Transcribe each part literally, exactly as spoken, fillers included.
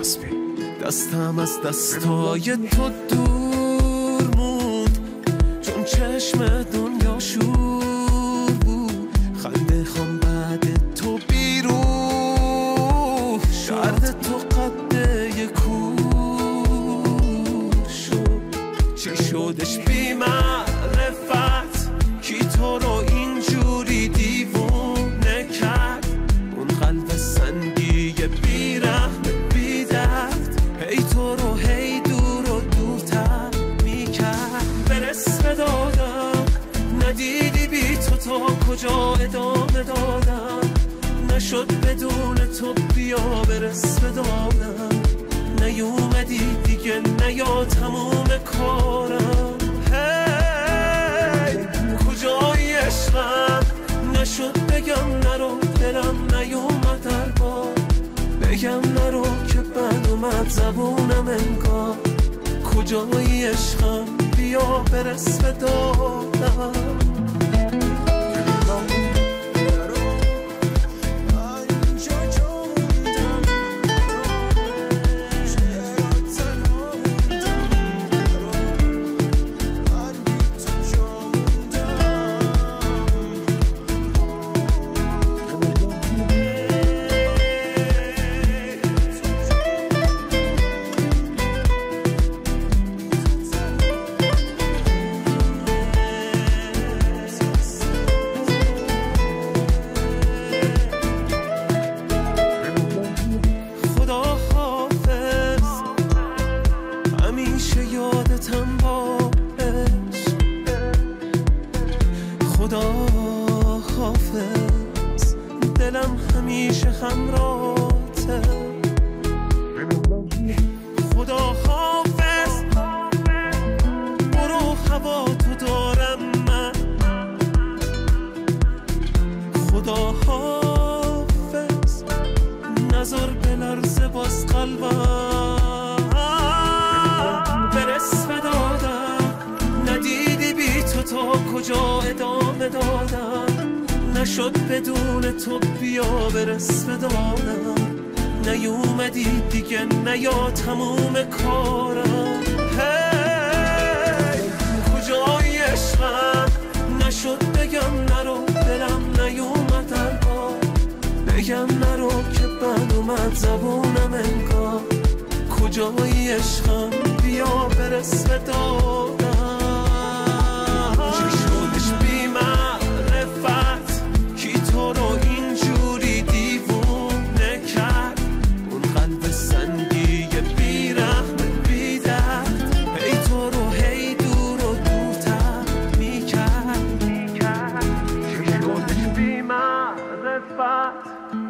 اسبی دستم از دستای تو دور موند، چون چشم دنیا شور بود. خنده خم بعد تو بیرون شد، تو قده کور شد. چی شدش بی معرفت کی تو رو اینجوری دیوونه کرد؟ اون قلب سنگی بیرحم کجا ادامه دادم، نشد بدون تو بیا برس بدانم. نیومدی دیگه، نیا تموم کارم. هی کجای عشقم، نشد بگم نرو دلم نیومد در بار، بگم نرو که بعد اومد زبونم انگار. کجای عشقم، بیا برس بدانم. خداحافظ، دلم همیشه همراهته. خداحافظ، برو هوا تو دارم من. خداحافظ، نظر بلرزه باز قلبم. برس بدادم، ندیدی بی تو تا کجا ادامه دادم، نشد بدون تو بیا برس بدانم. نیومدی دیگه، نیا تموم کارم. هی کجای عشقم، نشد بگم نرو دلم نیومد در بار، بگم نرو که بعد اومد زبونم انگار. کجای عشقم، بیا برس بدانم.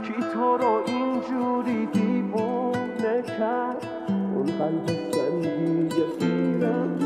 کی تو رو اینجوری دیوونه کرد؟ اون قلب سنگی بی‌رحم.